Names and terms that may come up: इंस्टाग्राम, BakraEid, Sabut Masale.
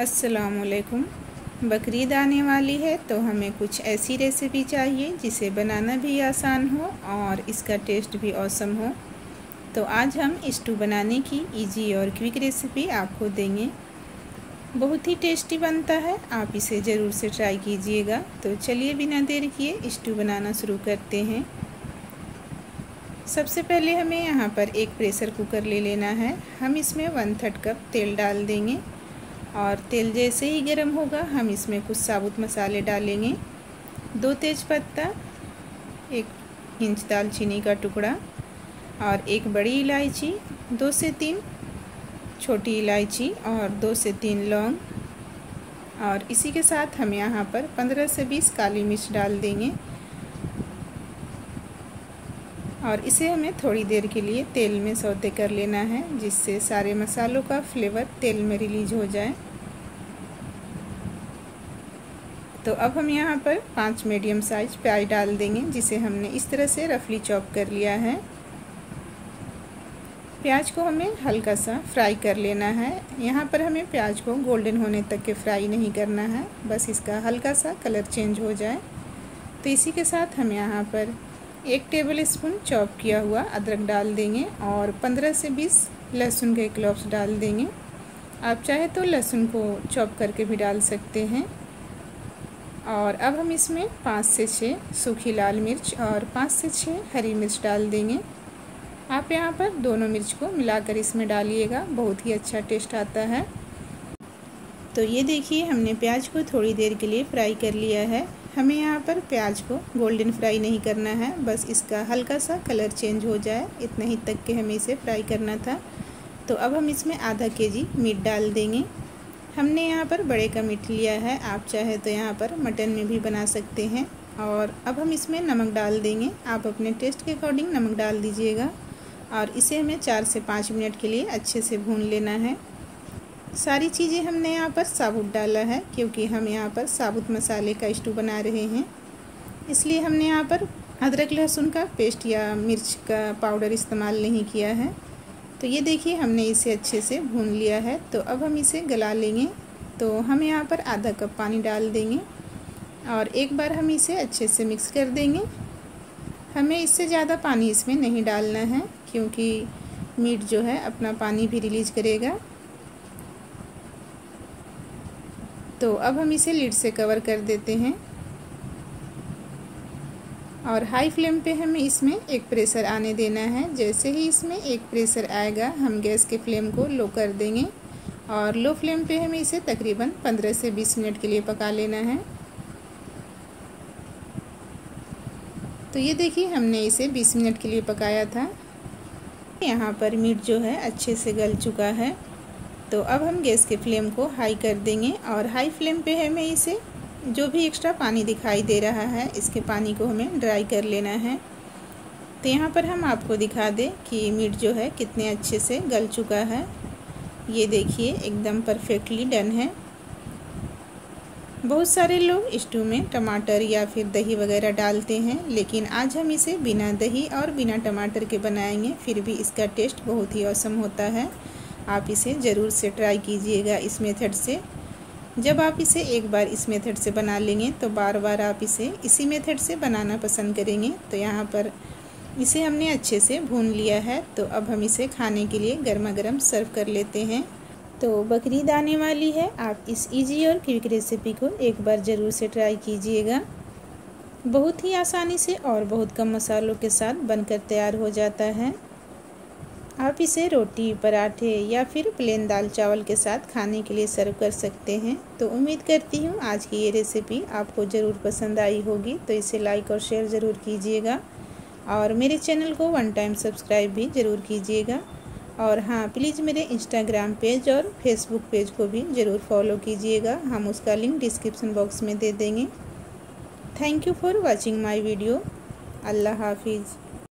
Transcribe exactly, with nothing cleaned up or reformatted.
अस्सलामुअलैकुम। बकरीद आने वाली है तो हमें कुछ ऐसी रेसिपी चाहिए जिसे बनाना भी आसान हो और इसका टेस्ट भी औसम हो। तो आज हम स्टू बनाने की इजी और क्विक रेसिपी आपको देंगे। बहुत ही टेस्टी बनता है, आप इसे ज़रूर से ट्राई कीजिएगा। तो चलिए बिना देर किए स्टू बनाना शुरू करते हैं। सबसे पहले हमें यहाँ पर एक प्रेशर कुकर ले लेना है। हम इसमें वन थर्ड कप तेल डाल देंगे और तेल जैसे ही गर्म होगा हम इसमें कुछ साबुत मसाले डालेंगे। दो तेज़पत्ता, एक इंच दालचीनी का टुकड़ा और एक बड़ी इलायची, दो से तीन छोटी इलायची और दो से तीन लौंग। और इसी के साथ हम यहाँ पर पंद्रह से बीस काली मिर्च डाल देंगे और इसे हमें थोड़ी देर के लिए तेल में सौते कर लेना है, जिससे सारे मसालों का फ्लेवर तेल में रिलीज हो जाए। तो अब हम यहाँ पर पांच मीडियम साइज प्याज डाल देंगे, जिसे हमने इस तरह से रफली चॉप कर लिया है। प्याज को हमें हल्का सा फ्राई कर लेना है। यहाँ पर हमें प्याज को गोल्डन होने तक के फ्राई नहीं करना है, बस इसका हल्का सा कलर चेंज हो जाए। तो इसी के साथ हम यहाँ पर एक टेबल स्पून चॉप किया हुआ अदरक डाल देंगे और पंद्रह से बीस लहसुन के क्लॉब्स डाल देंगे। आप चाहे तो लहसुन को चॉप करके भी डाल सकते हैं। और अब हम इसमें पाँच से छह सूखी लाल मिर्च और पाँच से छह हरी मिर्च डाल देंगे। आप यहाँ पर दोनों मिर्च को मिलाकर इसमें डालिएगा, बहुत ही अच्छा टेस्ट आता है। तो ये देखिए हमने प्याज को थोड़ी देर के लिए फ्राई कर लिया है। हमें यहाँ पर प्याज को गोल्डन फ्राई नहीं करना है, बस इसका हल्का सा कलर चेंज हो जाए, इतना ही तक के हमें इसे फ्राई करना था। तो अब हम इसमें आधा केजी मीट डाल देंगे। हमने यहाँ पर बड़े का मीट लिया है, आप चाहे तो यहाँ पर मटन में भी बना सकते हैं। और अब हम इसमें नमक डाल देंगे, आप अपने टेस्ट के अकॉर्डिंग नमक डाल दीजिएगा। और इसे हमें चार से पाँच मिनट के लिए अच्छे से भून लेना है। सारी चीज़ें हमने यहाँ पर साबुत डाला है, क्योंकि हम यहाँ पर साबुत मसाले का स्टू बना रहे हैं, इसलिए हमने यहाँ पर अदरक लहसुन का पेस्ट या मिर्च का पाउडर इस्तेमाल नहीं किया है। तो ये देखिए हमने इसे अच्छे से भून लिया है। तो अब हम इसे गला लेंगे। तो हम यहाँ पर आधा कप पानी डाल देंगे और एक बार हम इसे अच्छे से मिक्स कर देंगे। हमें इससे ज़्यादा पानी इसमें नहीं डालना है, क्योंकि मीट जो है अपना पानी भी रिलीज करेगा। तो अब हम इसे लिड से कवर कर देते हैं और हाई फ्लेम पे हमें इसमें एक प्रेशर आने देना है। जैसे ही इसमें एक प्रेशर आएगा हम गैस के फ्लेम को लो कर देंगे और लो फ्लेम पे हमें इसे तकरीबन पंद्रह से बीस मिनट के लिए पका लेना है। तो ये देखिए हमने इसे बीस मिनट के लिए पकाया था। यहाँ पर मीट जो है अच्छे से गल चुका है। तो अब हम गैस के फ्लेम को हाई कर देंगे और हाई फ्लेम पे हमें इसे जो भी एक्स्ट्रा पानी दिखाई दे रहा है, इसके पानी को हमें ड्राई कर लेना है। तो यहाँ पर हम आपको दिखा दें कि मीट जो है कितने अच्छे से गल चुका है। ये देखिए एकदम परफेक्टली डन है। बहुत सारे लोग स्टू में टमाटर या फिर दही वगैरह डालते हैं, लेकिन आज हम इसे बिना दही और बिना टमाटर के बनाएंगे, फिर भी इसका टेस्ट बहुत ही औसम होता है। आप इसे ज़रूर से ट्राई कीजिएगा इस मेथड से। जब आप इसे एक बार इस मेथड से बना लेंगे तो बार बार आप इसे इसी मेथड से बनाना पसंद करेंगे। तो यहाँ पर इसे हमने अच्छे से भून लिया है। तो अब हम इसे खाने के लिए गर्मा गर्म सर्व कर लेते हैं। तो बकरीद आने वाली है, आप इस इजी और क्विक रेसिपी को एक बार ज़रूर से ट्राई कीजिएगा। बहुत ही आसानी से और बहुत कम मसालों के साथ बनकर तैयार हो जाता है। आप इसे रोटी, पराठे या फिर प्लेन दाल चावल के साथ खाने के लिए सर्व कर सकते हैं। तो उम्मीद करती हूँ आज की ये रेसिपी आपको ज़रूर पसंद आई होगी। तो इसे लाइक और शेयर ज़रूर कीजिएगा और मेरे चैनल को वन टाइम सब्सक्राइब भी ज़रूर कीजिएगा। और हाँ, प्लीज़ मेरे इंस्टाग्राम पेज और फेसबुक पेज को भी ज़रूर फॉलो कीजिएगा, हम उसका लिंक डिस्क्रिप्सन बॉक्स में दे देंगे। Thank you for watching my video. अल्लाह हाफिज़।